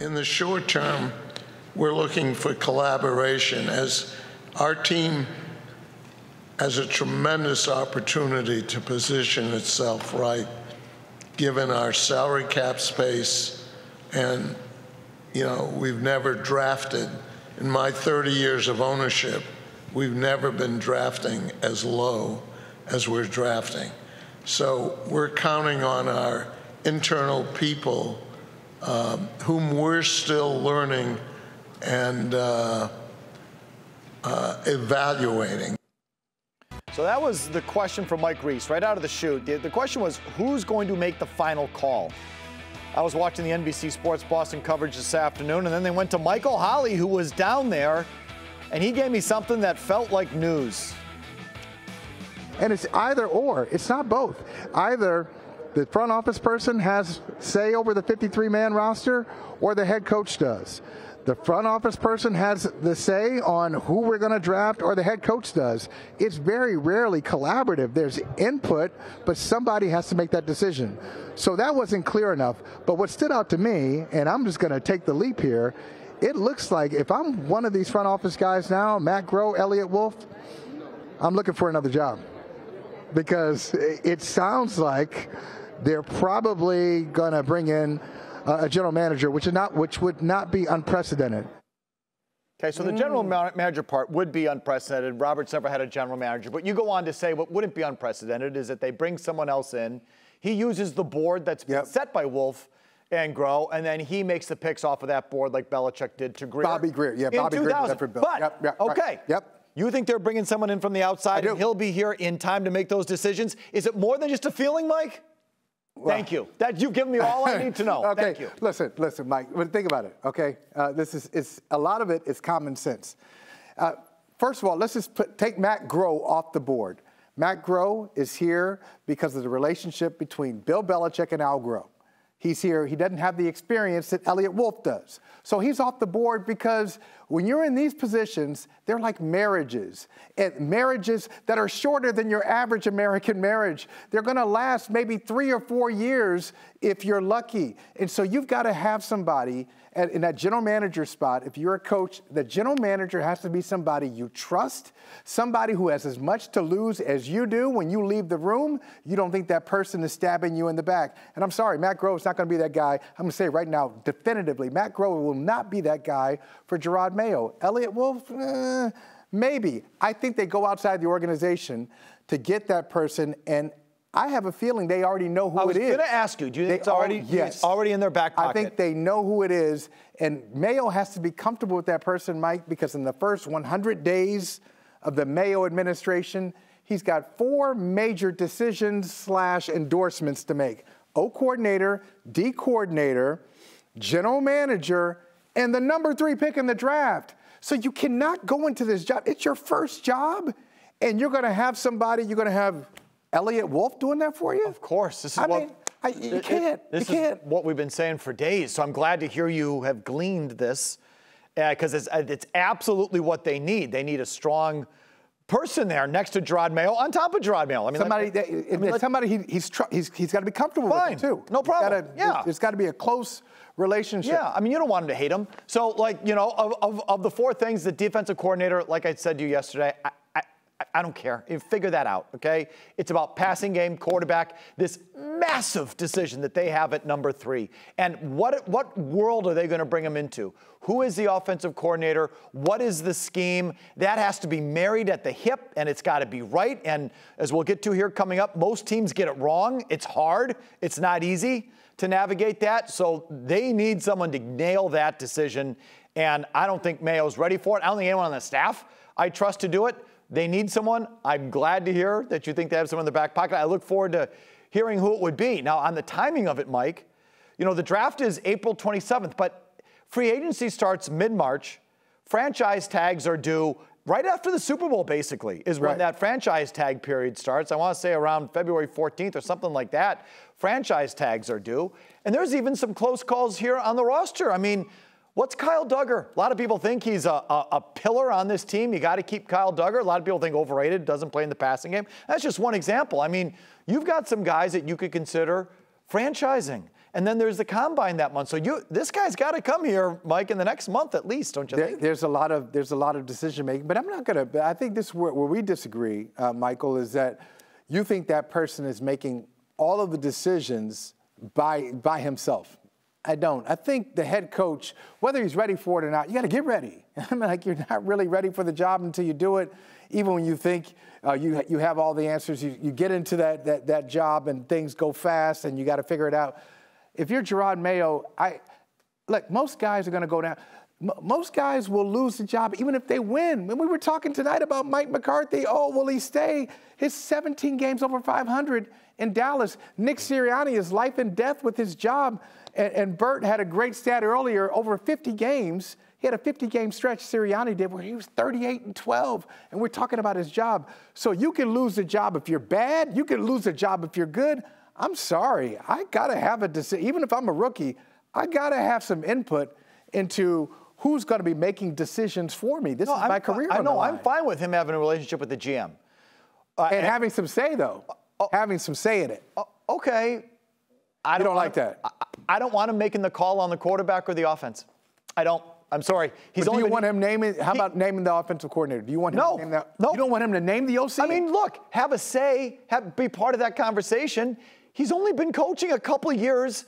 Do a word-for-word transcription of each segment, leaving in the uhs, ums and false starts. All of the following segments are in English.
in the short term, we're looking for collaboration, as our team has a tremendous opportunity to position itself right, given our salary cap space. And, you know, we've never drafted. In my thirty years of ownership, we've never been drafting as low as we're drafting. So we're counting on our internal people, um, whom we're still learning and uh, uh, evaluating. So that was the question from Mike Reese right out of the chute. The, the question was, who's going to make the final call? I was watching the N B C Sports Boston coverage this afternoon, and then they went to Michael Holley, who was down there, and he gave me something that felt like news. And it's either or. It's not both. Either the front office person has say over the fifty-three man roster, or the head coach does. The front office person has the say on who we're going to draft, or the head coach does. It's very rarely collaborative. There's input, but somebody has to make that decision. So that wasn't clear enough. But what stood out to me, and I'm just going to take the leap here, it looks like if I'm one of these front office guys now, Matt Groh, Elliot Wolf, I'm looking for another job. Because it sounds like they're probably going to bring in Uh, a general manager, which is not, which would not be unprecedented. Okay, so the general mm. manager part would be unprecedented. Robert's never had a general manager, but you go on to say what wouldn't be unprecedented is that they bring someone else in. He uses the board that's been yep. set by Wolf and Groh, and then he makes the picks off of that board like Belichick did to Grier. Bobby Grier, yeah, in Bobby Grier. But yep, yep, okay, right. yep. You think they're bringing someone in from the outside, and he'll be here in time to make those decisions? Is it more than just a feeling, Mike? Well, thank you. That you've given me all I need to know. Okay. Thank you. Listen, listen, Mike. Think about it. Okay, uh, this is it's a lot of it is common sense. Uh, first of all, let's just put, take Matt Groh off the board. Matt Groh is here because of the relationship between Bill Belichick and Al Groh. He's here. He doesn't have the experience that Elliot Wolf does. So he's off the board because when you're in these positions, they're like marriages. And marriages that are shorter than your average American marriage. They're going to last maybe three or four years if you're lucky. And so you've got to have somebody at, in that general manager spot. If you're a coach, the general manager has to be somebody you trust, somebody who has as much to lose as you do. When you leave the room, you don't think that person is stabbing you in the back. And I'm sorry, Matt Groh is not going to be that guy. I'm going to say right now, definitively, Matt Groh will not be that guy for Jerod Mayo. Elliot Wolf, eh, maybe. I think they go outside the organization to get that person, and I have a feeling they already know who it is. I was going to ask you, do you think it's already, yes. it's already in their back pocket? I think they know who it is, and Mayo has to be comfortable with that person, Mike, because in the first one hundred days of the Mayo administration, he's got four major decisions slash endorsements to make. O coordinator, D coordinator, general manager, and the number three pick in the draft. So you cannot go into this job. It's your first job, and you're going to have somebody, you're going to have Elliot Wolf doing that for you? Of course. This is I what, mean, I, you can't. It, this you can't. Is what we've been saying for days. So I'm glad to hear you have gleaned this, because uh, it's, uh, it's absolutely what they need. They need a strong person there next to Jerod Mayo, on top of Jerod Mayo. I mean, somebody, that, I mean, somebody he, he's tr he's he's got to be comfortable fine. with it too. No problem. Gotta, yeah, there's got to be a close relationship. Yeah, I mean, you don't want him to hate him. So, like, you know, of of, of the four things, the defensive coordinator, like I said to you yesterday, I, I don't care. You figure that out, okay? It's about passing game, quarterback, this massive decision that they have at number three. And what, what world are they going to bring them into? Who is the offensive coordinator? What is the scheme? That has to be married at the hip, and it's got to be right. And as we'll get to here coming up, most teams get it wrong. It's hard. It's not easy to navigate that. So they need someone to nail that decision. And I don't think Mayo's ready for it. I don't think anyone on the staff I trust to do it. They need someone. I'm glad to hear that you think they have someone in their back pocket. I look forward to hearing who it would be. Now, on the timing of it, Mike, you know, the draft is April twenty-seventh, but free agency starts mid-March. Franchise tags are due right after the Super Bowl, basically, is when right. that franchise tag period starts. I want to say around February fourteenth or something like that, franchise tags are due. And there's even some close calls here on the roster. I mean, what's Kyle Duggar? A lot of people think he's a, a, a pillar on this team. You got to keep Kyle Duggar. A lot of people think overrated, doesn't play in the passing game. That's just one example. I mean, you've got some guys that you could consider franchising. And then there's the combine that month. So you, this guy's got to come here, Mike, in the next month at least, don't you there, think? There's a lot of there's a lot of decision making, but I'm not gonna. I think this where, where we disagree, uh, Michael, is that you think that person is making all of the decisions by by himself. I don't. I think the head coach, whether he's ready for it or not, you got to get ready. I mean, like, you're not really ready for the job until you do it. Even when you think uh, you you have all the answers, you, you get into that that that job and things go fast, and you got to figure it out. If you're Jerod Mayo, I look. Most guys are going to go down. M most guys will lose the job, even if they win. When we were talking tonight about Mike McCarthy, oh, will he stay? His seventeen games over five hundred in Dallas. Nick Sirianni is life and death with his job. And, and Bert had a great stat earlier, over fifty games. He had a fifty game stretch Sirianni did where he was thirty-eight and twelve, and we're talking about his job. So you can lose the job if you're bad. You can lose the job if you're good. I'm sorry. I got to have a decision. Even if I'm a rookie, I got to have some input into who's going to be making decisions for me. This no, is I'm my career I know. I'm fine with him having a relationship with the G M. Uh, and, and having some say, though. Uh, having some say in it. Uh, okay. I don't, don't like I, that. I, I don't want him making the call on the quarterback or the offense. I don't. I'm sorry. He's but do only you been, want him naming? How he, about naming the offensive coordinator? Do you want him no, to name that? No. You don't want him to name the O C? I mean, look, have a say, have, be part of that conversation. He's only been coaching a couple years,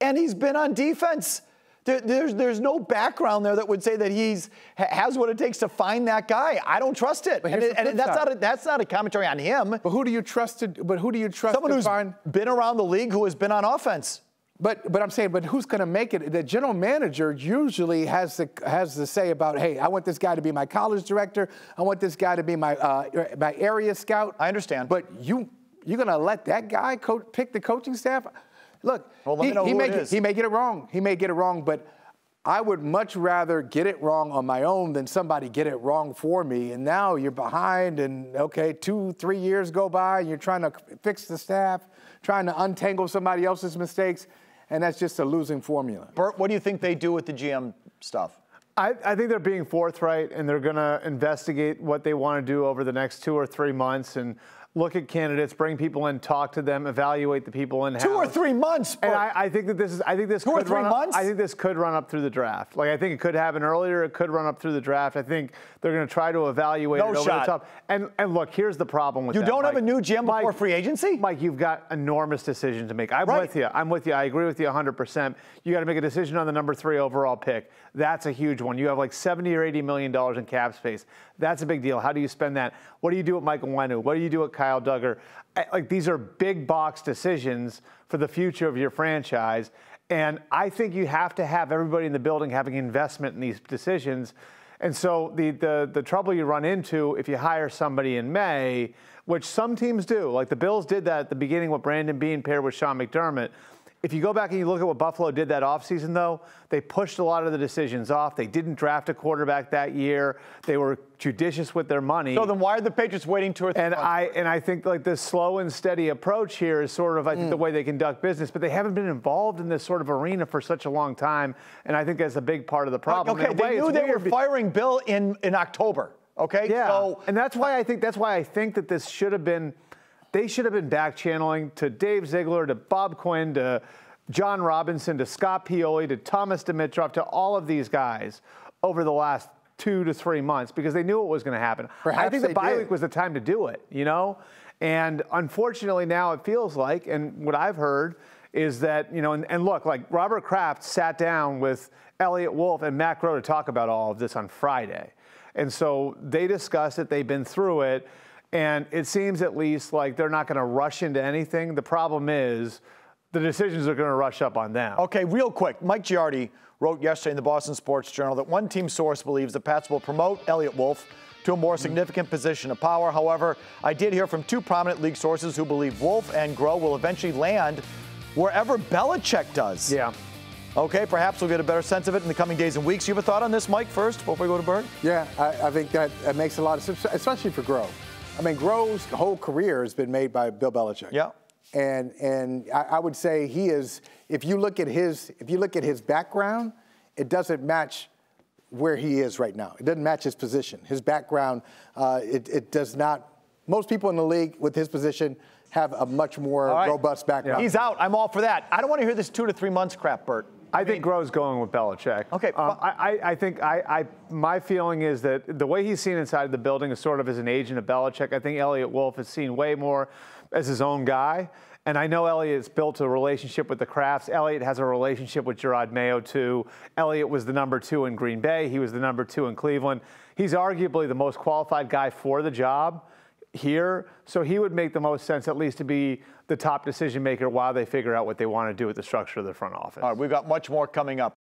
and he's been on defense. There, there's, there's no background there that would say that he's has what it takes to find that guy. I don't trust it, and, it, and that's not a, that's not a commentary on him. But who do you trust? To, but who do you trust? Someone to who's find? been around the league, who has been on offense. But but I'm saying, but who's going to make it? The general manager usually has the has the say about, hey, I want this guy to be my college director. I want this guy to be my uh, my area scout. I understand. But you you're going to let that guy coach, pick the coaching staff? Look, well, he, he, may get, he may get it wrong. He may get it wrong, but I would much rather get it wrong on my own than somebody get it wrong for me. And now you're behind, and okay, two, three years go by, and you're trying to fix the staff, trying to untangle somebody else's mistakes, and that's just a losing formula. Bert, what do you think they do with the G M stuff? I, I think they're being forthright, and they're going to investigate what they want to do over the next two or three months, and look at candidates, bring people in, talk to them, evaluate the people in-house. Two or three months. Bro. And I, I think that this is. I think this. Two could or three run months. Up, I think this could run up through the draft. Like, I think it could happen earlier. It could run up through the draft. I think they're going to try to evaluate no it over shot. the top. And and look, here's the problem with you that. You don't Mike. have a new G M before Mike, free agency. Mike, you've got enormous decisions to make. I'm right. with you. I'm with you. I agree with you one hundred percent. You got to make a decision on the number three overall pick. That's a huge one. You have like seventy or eighty million dollars in cap space. That's a big deal. How do you spend that? What do you do with Michael Wenu? What do you do with Kyle Duggar? I, like, these are big box decisions for the future of your franchise. And I think you have to have everybody in the building having investment in these decisions. And so the, the, the trouble you run into if you hire somebody in May, which some teams do, like the Bills did that at the beginning with Brandon Bean paired with Sean McDermott. If you go back and you look at what Buffalo did that offseason, though, they pushed a lot of the decisions off. They didn't draft a quarterback that year. They were judicious with their money. So then why are the Patriots waiting two or three and months? I, and I think, like, this slow and steady approach here is sort of, I think, mm. the way they conduct business. But they haven't been involved in this sort of arena for such a long time. And I think that's a big part of the problem. Okay, okay. They way, knew they weird. were firing Bill in, in October. Okay? Yeah. So, and that's why I think that's why I think that this should have been They should have been back-channeling to Dave Ziegler, to Bob Quinn, to John Robinson, to Scott Pioli, to Thomas Dimitrov, to all of these guys over the last two to three months because they knew it was going to happen. Perhaps I think the bye week was the time to do it, you know? And unfortunately now it feels like, and what I've heard is that, you know, and, and look, like Robert Kraft sat down with Elliot Wolf and Matt Groh to talk about all of this on Friday. And so they discussed it. They've been through it. And it seems at least like they're not going to rush into anything. The problem is the decisions are going to rush up on them. Okay, real quick. Mike Giardi wrote yesterday in the Boston Sports Journal that one team source believes the Pats will promote Elliot Wolf to a more significant position of power. However, I did hear from two prominent league sources who believe Wolf and Groh will eventually land wherever Belichick does. Yeah. Okay, perhaps we'll get a better sense of it in the coming days and weeks. You have a thought on this, Mike, first, before we go to Bert? Yeah, I, I think that, that makes a lot of sense, especially for Groh. I mean, Groh's whole career has been made by Bill Belichick. Yeah, and and I, I would say he is. If you look at his, if you look at his background, it doesn't match where he is right now. It doesn't match his position. His background, uh, it, it does not. Most people in the league with his position have a much more right. robust background. Yeah. He's out. I'm all for that. I don't want to hear this two to three months crap, Bert. I, I mean, think Groh's going with Belichick. Okay. Um, I, I think I, I, my feeling is that the way he's seen inside the building is sort of as an agent of Belichick. I think Elliot Wolf is seen way more as his own guy. And I know Elliot's built a relationship with the Krafts. Elliot has a relationship with Jerod Mayo, too. Elliot was the number two in Green Bay. He was the number two in Cleveland. He's arguably the most qualified guy for the job here. So he would make the most sense, at least, to be the top decision maker while they figure out what they want to do with the structure of the front office. All right, we've got much more coming up.